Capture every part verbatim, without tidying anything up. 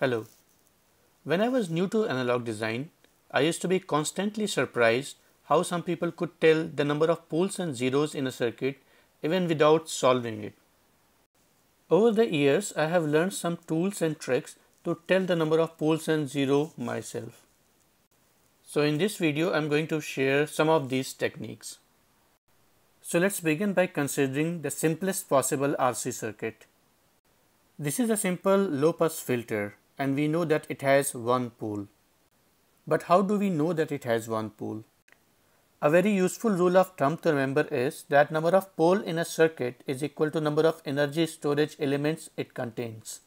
Hello. When I was new to analog design, I used to be constantly surprised how some people could tell the number of poles and zeros in a circuit even without solving it. Over the years, I have learned some tools and tricks to tell the number of poles and zero myself. So in this video, I am going to share some of these techniques. So let's begin by considering the simplest possible R C circuit. This is a simple low-pass filter, and we know that it has one pole. But how do we know that it has one pole? A very useful rule of thumb to remember is that number of pole in a circuit is equal to number of energy storage elements it contains.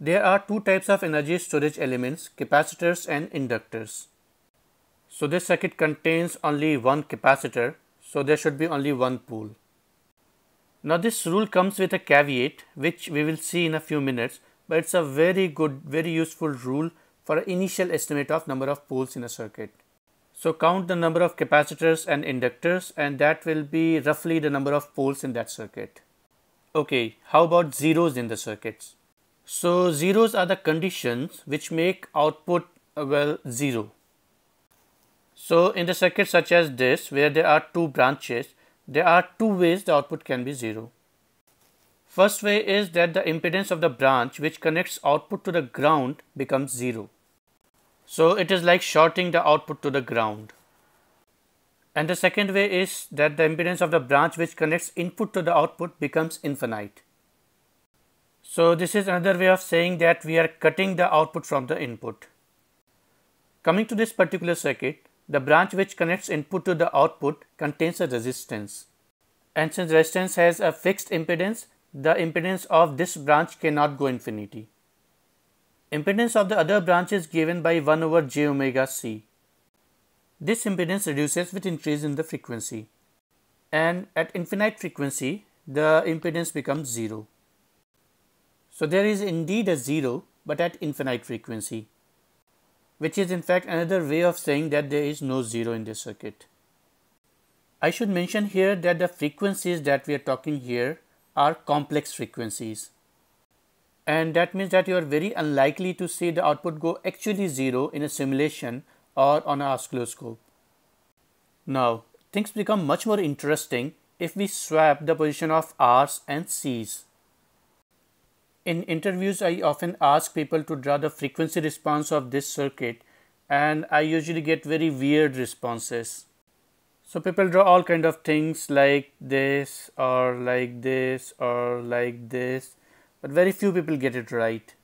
There are two types of energy storage elements, capacitors and inductors. So this circuit contains only one capacitor, so there should be only one pole. Now this rule comes with a caveat, which we will see in a few minutes, but it's a very good, very useful rule for an initial estimate of number of poles in a circuit. So count the number of capacitors and inductors, and that will be roughly the number of poles in that circuit. Okay, how about zeros in the circuits? So zeros are the conditions which make output, well, zero. So in the circuit such as this, where there are two branches, there are two ways the output can be zero. First way is that the impedance of the branch which connects output to the ground becomes zero. So it is like shorting the output to the ground. And the second way is that the impedance of the branch which connects input to the output becomes infinite. So this is another way of saying that we are cutting the output from the input. Coming to this particular circuit, the branch which connects input to the output contains a resistance. And since resistance has a fixed impedance, the impedance of this branch cannot go infinity. Impedance of the other branch is given by one over j omega c. This impedance reduces with increase in the frequency. And at infinite frequency, the impedance becomes zero. So there is indeed a zero, but at infinite frequency, which is in fact another way of saying that there is no zero in this circuit. I should mention here that the frequencies that we are talking here are complex frequencies. And that means that you are very unlikely to see the output go actually zero in a simulation or on an oscilloscope. Now, things become much more interesting if we swap the position of R's and C's. In interviews, I often ask people to draw the frequency response of this circuit, and I usually get very weird responses. So people draw all kind of things like this or like this or like this, but very few people get it right.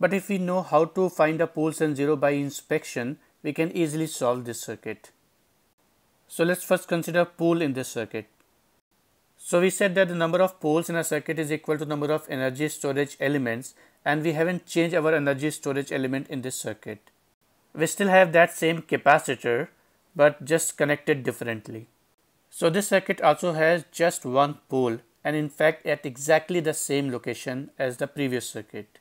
But if we know how to find the poles and zero by inspection, we can easily solve this circuit. So let's first consider pole in this circuit. So we said that the number of poles in a circuit is equal to number of energy storage elements, and we haven't changed our energy storage element in this circuit. We still have that same capacitor, but just connected differently. So this circuit also has just one pole, and in fact at exactly the same location as the previous circuit.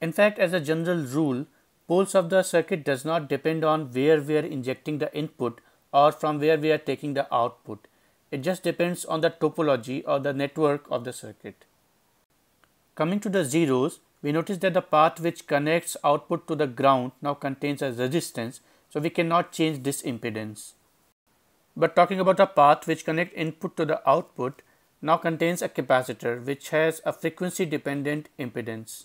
In fact, as a general rule, poles of the circuit does not depend on where we are injecting the input or from where we are taking the output. It just depends on the topology or the network of the circuit. Coming to the zeros, we notice that the path which connects output to the ground now contains a resistance, so we cannot change this impedance. But talking about a path which connects input to the output now contains a capacitor which has a frequency dependent impedance.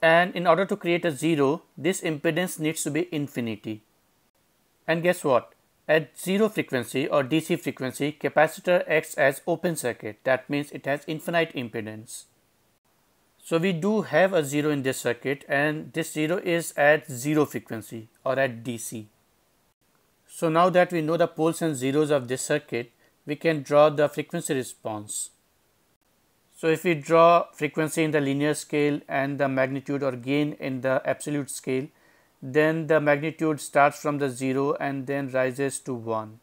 And in order to create a zero, this impedance needs to be infinity. And guess what? At zero frequency or D C frequency, capacitor acts as open circuit. That means it has infinite impedance. So we do have a zero in this circuit, and this zero is at zero frequency or at D C. So now that we know the poles and zeros of this circuit, we can draw the frequency response. So if we draw frequency in the linear scale and the magnitude or gain in the absolute scale, then the magnitude starts from the zero and then rises to one.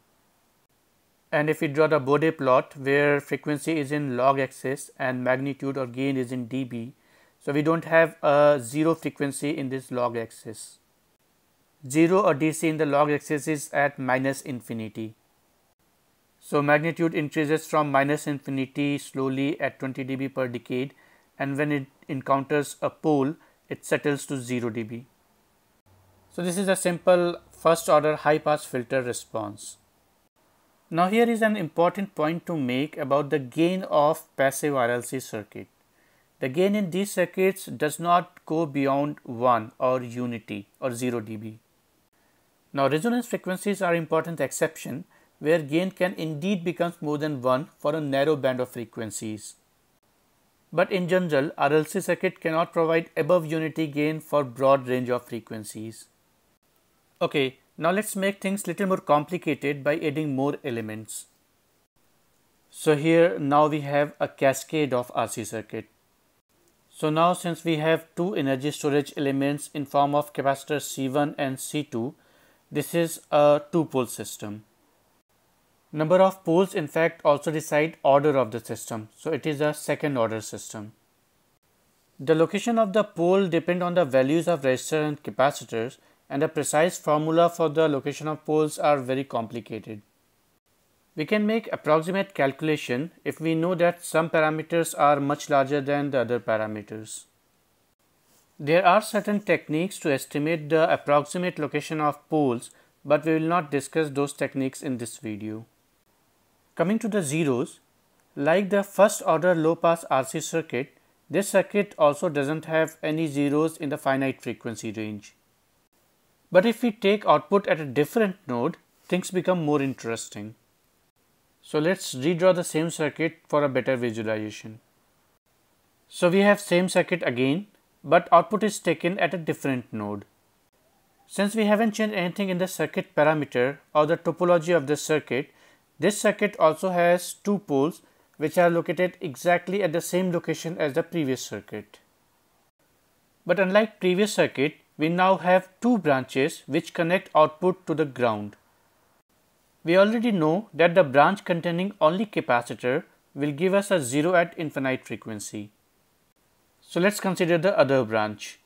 And if we draw the Bode plot, where frequency is in log axis and magnitude or gain is in dB, so we don't have a zero frequency in this log axis. Zero or D C in the log axis is at minus infinity. So magnitude increases from minus infinity slowly at twenty dB per decade, and when it encounters a pole, it settles to zero D B. So this is a simple first order high pass filter response. Now here is an important point to make about the gain of passive R L C circuit. The gain in these circuits does not go beyond one or unity or zero D B. Now resonance frequencies are important exception where gain can indeed become more than one for a narrow band of frequencies. But in general, R L C circuit cannot provide above unity gain for broad range of frequencies. Okay, now let's make things little more complicated by adding more elements. So here now we have a cascade of R C circuit. So now since we have two energy storage elements in form of capacitors C one and C two, this is a two-pole system. Number of poles in fact also decide order of the system, so it is a second order system. The location of the pole depend on the values of resistors and capacitors, and the precise formula for the location of poles are very complicated. We can make approximate calculation if we know that some parameters are much larger than the other parameters. There are certain techniques to estimate the approximate location of poles, but we will not discuss those techniques in this video. Coming to the zeros, like the first order low pass R C circuit, this circuit also doesn't have any zeros in the finite frequency range. But if we take output at a different node, things become more interesting. So let's redraw the same circuit for a better visualization. So we have same circuit again, but output is taken at a different node. Since we haven't changed anything in the circuit parameter or the topology of the circuit, this circuit also has two poles which are located exactly at the same location as the previous circuit. But unlike previous circuit, we now have two branches which connect output to the ground. We already know that the branch containing only capacitor will give us a zero at infinite frequency. So let's consider the other branch.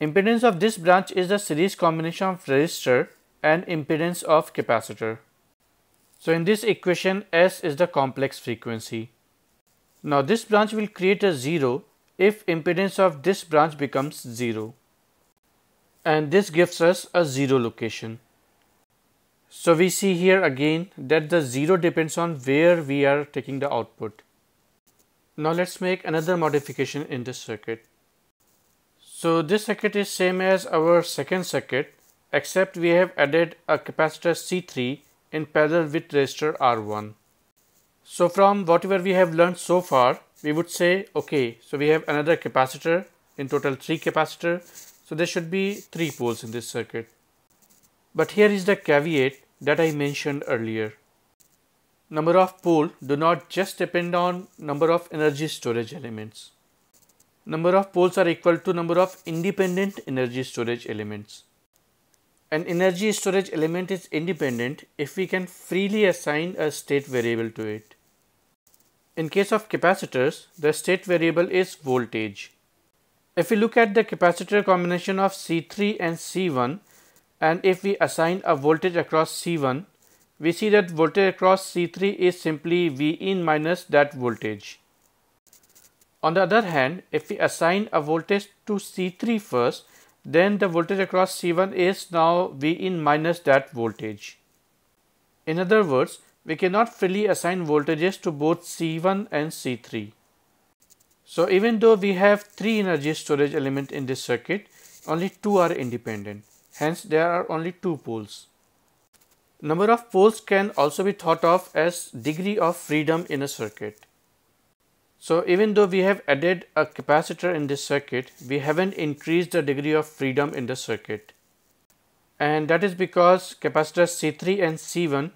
Impedance of this branch is the series combination of resistor and impedance of capacitor. So in this equation, S is the complex frequency. Now this branch will create a zero if impedance of this branch becomes zero. And this gives us a zero location. So we see here again that the zero depends on where we are taking the output. Now let's make another modification in this circuit. So this circuit is same as our second circuit, except we have added a capacitor C three in parallel with resistor R one. So from whatever we have learned so far, we would say, okay, so we have another capacitor, in total three capacitors, so there should be three poles in this circuit. But here is the caveat that I mentioned earlier. Number of poles do not just depend on number of energy storage elements. Number of poles are equal to number of independent energy storage elements. An energy storage element is independent if we can freely assign a state variable to it. In case of capacitors, the state variable is voltage. If we look at the capacitor combination of C three and C one, and if we assign a voltage across C one, we see that voltage across C three is simply Vin minus that voltage. On the other hand, if we assign a voltage to C three first, then the voltage across C one is now Vin minus that voltage. In other words, we cannot freely assign voltages to both C one and C three. So even though we have three energy storage elements in this circuit, only two are independent. Hence, there are only two poles. Number of poles can also be thought of as degree of freedom in a circuit. So even though we have added a capacitor in this circuit, we haven't increased the degree of freedom in the circuit. And that is because capacitors C three and C one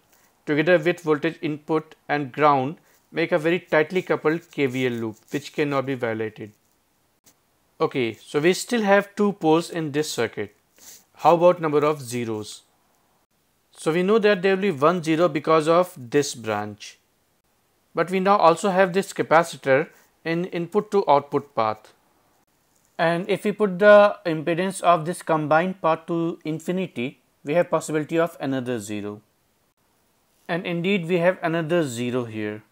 together with voltage input and ground make a very tightly coupled K V L loop which cannot be violated. Okay, so we still have two poles in this circuit. How about number of zeros? So we know that there will be one zero because of this branch. But we now also have this capacitor in input to output path. And if we put the impedance of this combined path to infinity, we have possibility of another zero. And indeed we have another zero here.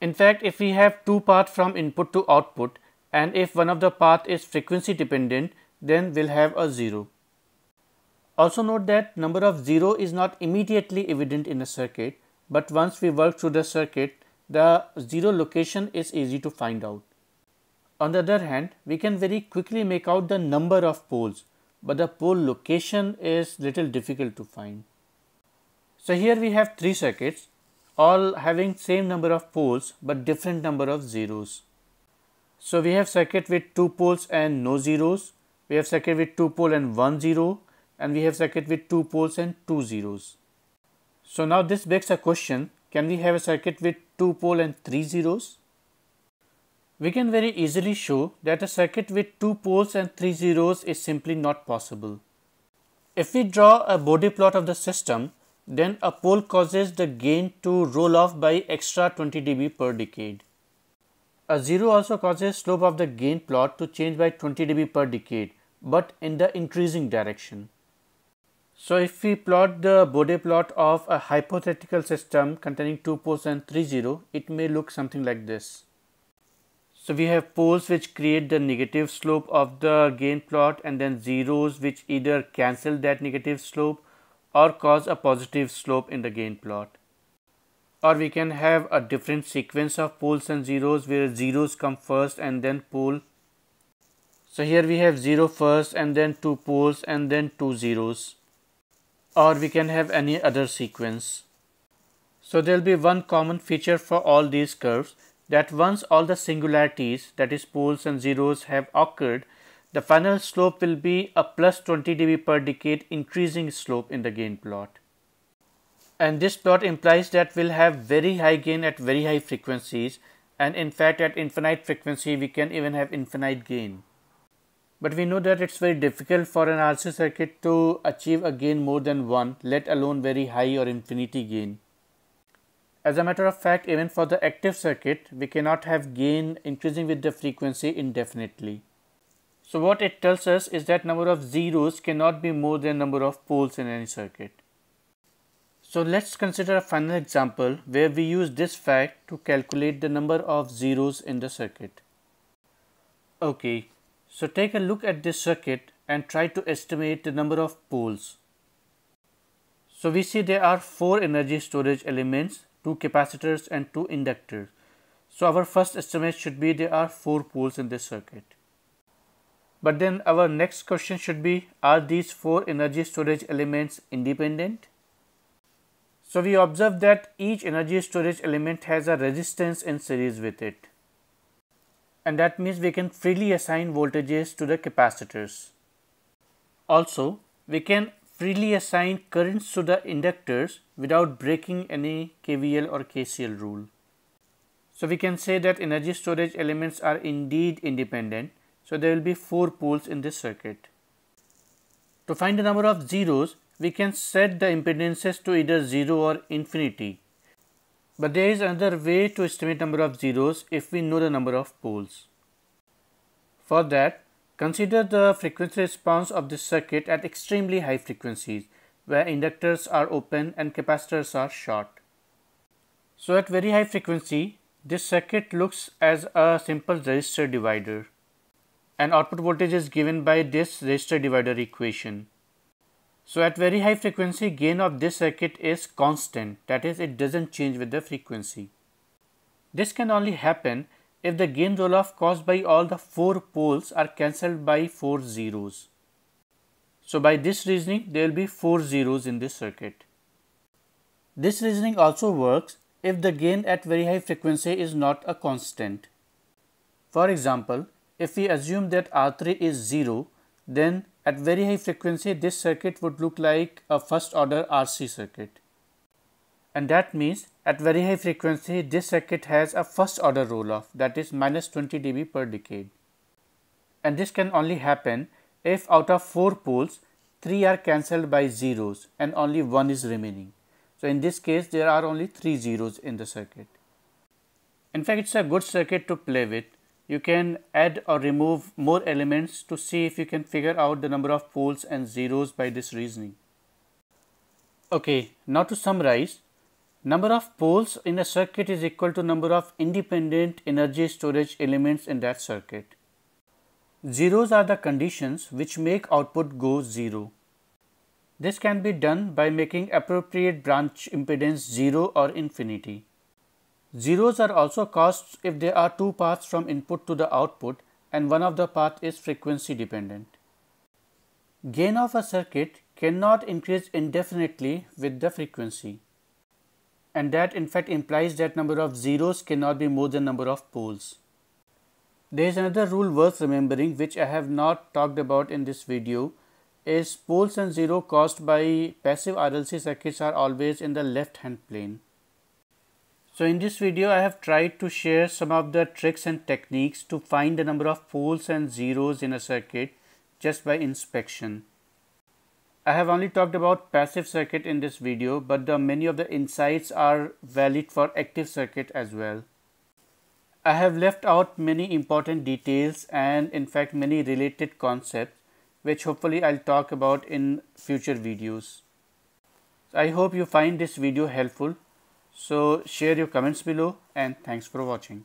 In fact, if we have two paths from input to output and if one of the path is frequency dependent, then we'll have a zero. Also note that number of zero is not immediately evident in a circuit, but once we work through the circuit, the zero location is easy to find out. On the other hand, we can very quickly make out the number of poles, but the pole location is little difficult to find. So here we have three circuits, all having same number of poles but different number of zeros. So we have circuit with two poles and no zeros, we have circuit with two pole and one zero, and we have circuit with two poles and two zeros. So now this begs a question, can we have a circuit with two pole and three zeros? We can very easily show that a circuit with two poles and three zeros is simply not possible. If we draw a body plot of the system, then a pole causes the gain to roll off by extra twenty decibels per decade. A zero also causes slope of the gain plot to change by twenty decibels per decade, but in the increasing direction. So if we plot the body plot of a hypothetical system containing two poles and three zeros, it may look something like this. So we have poles which create the negative slope of the gain plot and then zeros which either cancel that negative slope or cause a positive slope in the gain plot. Or we can have a different sequence of poles and zeros where zeros come first and then pole. So here we have zero first and then two poles and then two zeros. Or we can have any other sequence. So there will be one common feature for all these curves, that once all the singularities, that is poles and zeros, have occurred, the final slope will be a plus twenty decibels per decade increasing slope in the gain plot. And this plot implies that we'll have very high gain at very high frequencies, and in fact at infinite frequency we can even have infinite gain. But we know that it's very difficult for an R L C circuit to achieve a gain more than one, let alone very high or infinity gain. As a matter of fact, even for the active circuit, we cannot have gain increasing with the frequency indefinitely. So what it tells us is that number of zeros cannot be more than number of poles in any circuit. So let's consider a final example where we use this fact to calculate the number of zeros in the circuit. Okay, so take a look at this circuit and try to estimate the number of poles. So we see there are four energy storage elements, two capacitors and two inductors. So our first estimate should be there are four poles in this circuit. But then our next question should be, are these four energy storage elements independent? So we observe that each energy storage element has a resistance in series with it. And that means we can freely assign voltages to the capacitors. Also, we can freely assign currents to the inductors without breaking any K V L or K C L rule. So we can say that energy storage elements are indeed independent. So there will be four poles in this circuit. To find the number of zeros, we can set the impedances to either zero or infinity. But there is another way to estimate number of zeros if we know the number of poles. For that, consider the frequency response of this circuit at extremely high frequencies, where inductors are open and capacitors are short. So at very high frequency, this circuit looks as a simple resistor divider. And output voltage is given by this resistor divider equation. So at very high frequency, gain of this circuit is constant, that is it doesn't change with the frequency. This can only happen if the gain roll-off caused by all the four poles are cancelled by four zeros. So by this reasoning, there will be four zeros in this circuit. This reasoning also works if the gain at very high frequency is not a constant. For example, if we assume that R three is zero, then at very high frequency this circuit would look like a first order R C circuit. And that means at very high frequency this circuit has a first order roll off, that is minus twenty decibels per decade. And this can only happen if out of four poles, three are cancelled by zeros and only one is remaining. So in this case there are only three zeros in the circuit. In fact, it's a good circuit to play with. You can add or remove more elements to see if you can figure out the number of poles and zeros by this reasoning. Okay, now to summarize, Number of poles in a circuit is equal to number of independent energy storage elements in that circuit. Zeros are the conditions which make output go zero. This can be done by making appropriate branch impedance zero or infinity. Zeros are also caused if there are two paths from input to the output and one of the path is frequency dependent. Gain of a circuit cannot increase indefinitely with the frequency. And that in fact implies that number of zeros cannot be more than number of poles. There is another rule worth remembering which I have not talked about in this video is poles and zero caused by passive R L C circuits are always in the left hand plane. So in this video I have tried to share some of the tricks and techniques to find the number of poles and zeros in a circuit just by inspection. I have only talked about passive circuit in this video, but the many of the insights are valid for active circuit as well. I have left out many important details and in fact many related concepts which hopefully I'll talk about in future videos. So I hope you find this video helpful. So share your comments below and thanks for watching.